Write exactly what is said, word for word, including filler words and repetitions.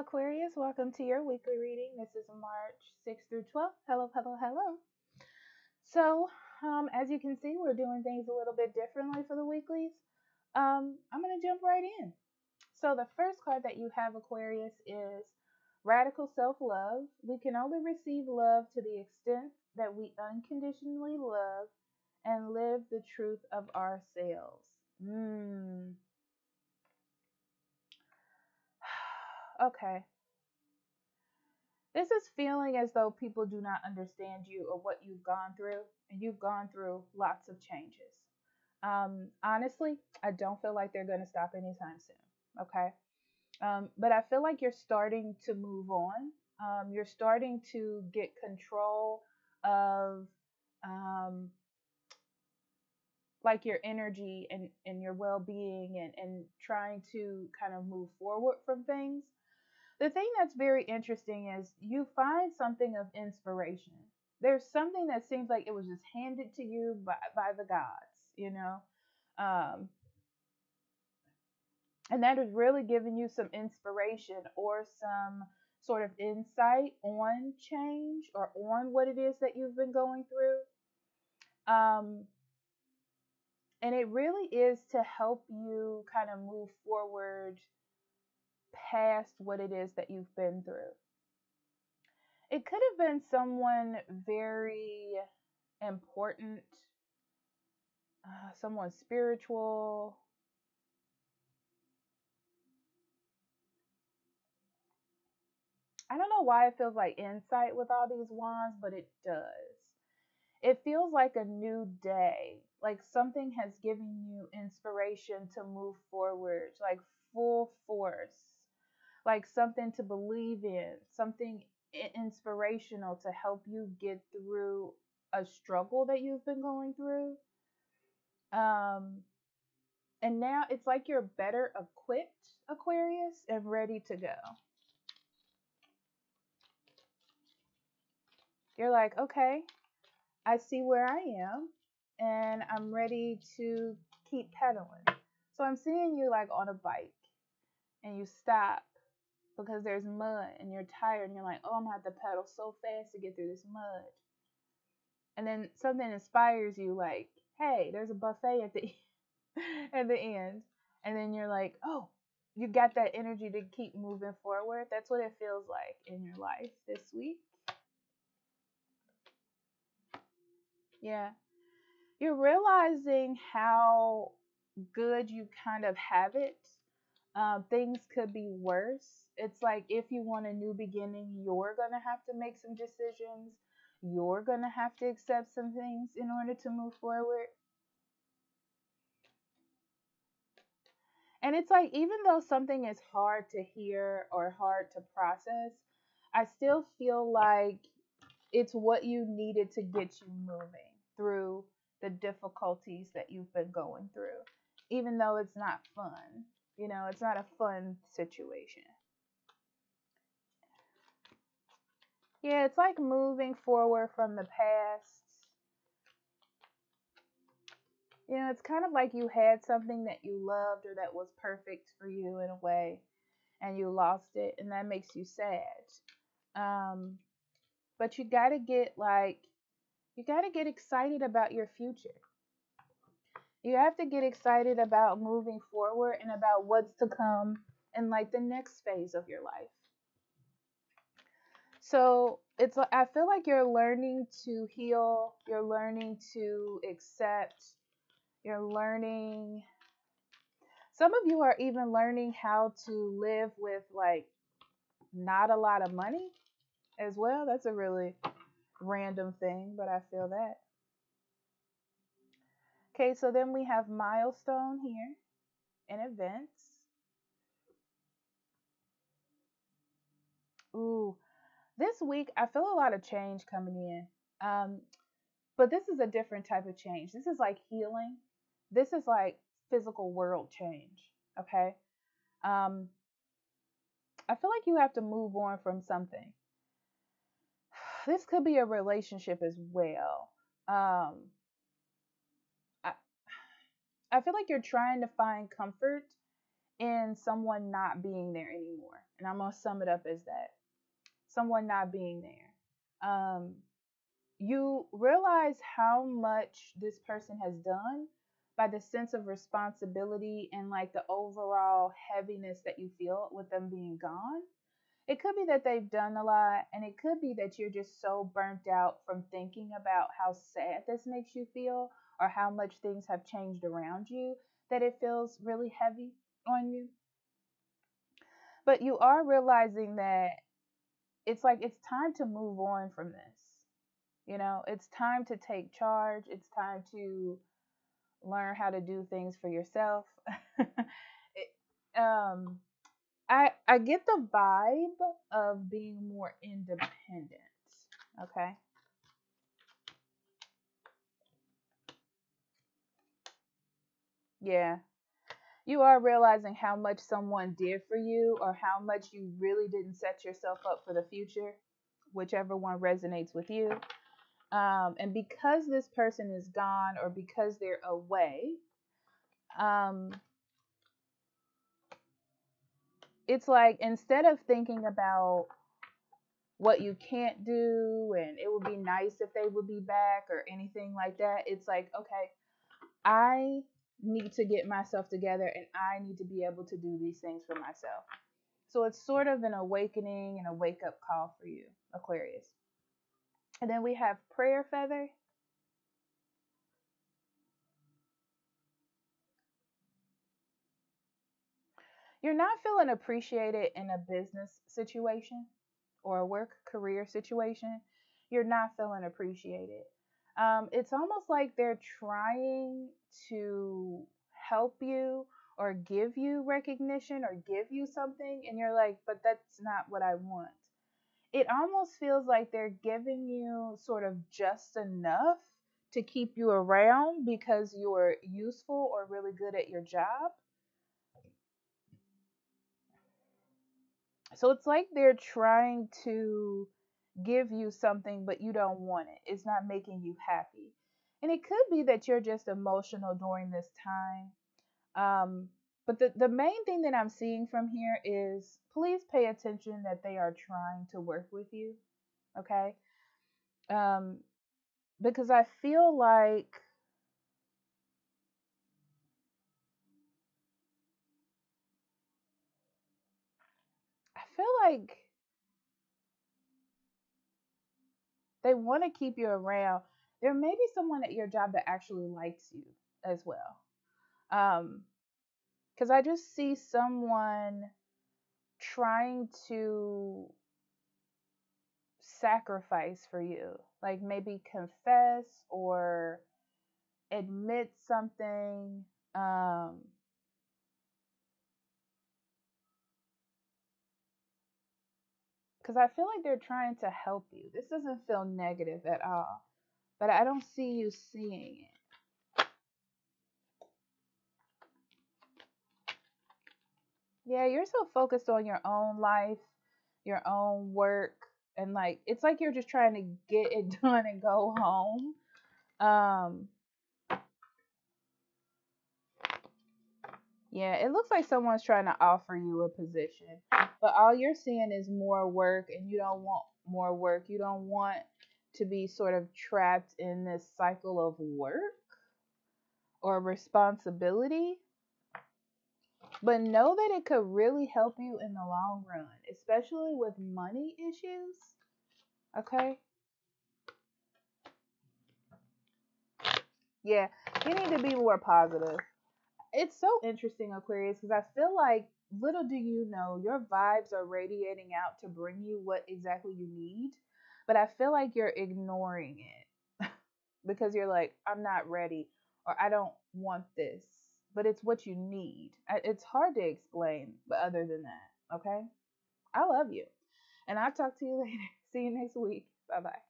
Hello, Aquarius. Welcome to your weekly reading. This is March sixth through twelfth. Hello, hello, hello. So, um, as you can see, we're doing things a little bit differently for the weeklies. Um, I'm going to jump right in. So, the first card that you have, Aquarius, is Radical Self-Love. We can only receive love to the extent that we unconditionally love and live the truth of ourselves. Mmm. Okay. This is feeling as though people do not understand you or what you've gone through, and you've gone through lots of changes. Um, honestly, I don't feel like they're going to stop anytime soon. Okay. Um, but I feel like you're starting to move on. Um, you're starting to get control of, um, like your energy and, and your well-being and, and trying to kind of move forward from things. The thing that's very interesting is you find something of inspiration. There's something that seems like it was just handed to you by, by the gods, you know. Um, and that is really giving you some inspiration or some sort of insight on change or on what it is that you've been going through. Um, and it really is to help you kind of move forward past what it is that you've been through. It could have been someone very important, uh, someone spiritual. I don't know why it feels like insight with all these wands, but it does. It feels like a new day, like something has given you inspiration to move forward, like full force. Like something to believe in, something inspirational to help you get through a struggle that you've been going through. Um, and now it's like you're better equipped, Aquarius, and ready to go. You're like, okay, I see where I am, and I'm ready to keep pedaling. So I'm seeing you like on a bike, and you stop. Because there's mud and you're tired and you're like, oh, I'm gonna have to pedal so fast to get through this mud. And then something inspires you, like, hey, there's a buffet at the at the end. And then you're like, oh, you got that energy to keep moving forward. That's what it feels like in your life this week. Yeah, you're realizing how good you kind of have it. Uh, things could be worse. It's like if you want a new beginning, you're going to have to make some decisions. You're going to have to accept some things in order to move forward. And it's like even though something is hard to hear or hard to process, I still feel like it's what you needed to get you moving through the difficulties that you've been going through, even though it's not fun. You know, it's not a fun situation. Yeah, it's like moving forward from the past. You know, it's kind of like you had something that you loved or that was perfect for you in a way, and you lost it, and that makes you sad. Um, but you gotta get like, you gotta get excited about your future. You have to get excited about moving forward and about what's to come in like the next phase of your life. So it's I feel like you're learning to heal, you're learning to accept, you're learning. Some of you are even learning how to live with like not a lot of money as well. That's a really random thing, but I feel that. Okay, so then we have milestone here and events. Ooh, this week I feel a lot of change coming in, um, but this is a different type of change. This is like healing. This is like physical world change, okay? Um, I feel like you have to move on from something. This could be a relationship as well. Um... I feel like you're trying to find comfort in someone not being there anymore. And I'm going to sum it up as that. Someone not being there. Um, you realize how much this person has done by the sense of responsibility and like the overall heaviness that you feel with them being gone. It could be that they've done a lot, and it could be that you're just so burnt out from thinking about how sad this makes you feel or how much things have changed around you that it feels really heavy on you. But you are realizing that it's like it's time to move on from this. You know, it's time to take charge. It's time to learn how to do things for yourself. it, um, I I get the vibe of being more independent. Okay. Yeah. You are realizing how much someone did for you or how much you really didn't set yourself up for the future, whichever one resonates with you. Um, and because this person is gone or because they're away, um, it's like instead of thinking about what you can't do and it would be nice if they would be back or anything like that, it's like, okay, I need to get myself together and I need to be able to do these things for myself. So it's sort of an awakening and a wake up call for you, Aquarius. And then we have prayer feather. You're not feeling appreciated in a business situation or a work career situation. You're not feeling appreciated. Um, it's almost like they're trying to help you or give you recognition or give you something, and you're like, but that's not what I want. It almost feels like they're giving you sort of just enough to keep you around because you're useful or really good at your job. So it's like they're trying to give you something, but you don't want it. It's not making you happy. And it could be that you're just emotional during this time. Um, but the, the main thing that I'm seeing from here is please pay attention that they are trying to work with you. Okay. Um, because I feel like I feel like they want to keep you around. There may be someone at your job that actually likes you as well. Um, because I just see someone trying to sacrifice for you, like maybe confess or admit something. Um, because I feel like they're trying to help you. This doesn't feel negative at all, but I don't see you seeing it. Yeah, you're so focused on your own life, your own work, and like it's like you're just trying to get it done and go home. Um, yeah, it looks like someone's trying to offer you a position, but all you're seeing is more work, and you don't want more work. You don't want to be sort of trapped in this cycle of work or responsibility. But know that it could really help you in the long run, especially with money issues, okay? Yeah, you need to be more positive. It's so interesting, Aquarius, because I feel like, little do you know, your vibes are radiating out to bring you what exactly you need, but I feel like you're ignoring it because you're like, I'm not ready, or I don't want this. But it's what you need. It's hard to explain, but other than that, okay? I love you. And I'll talk to you later. See you next week. Bye-bye.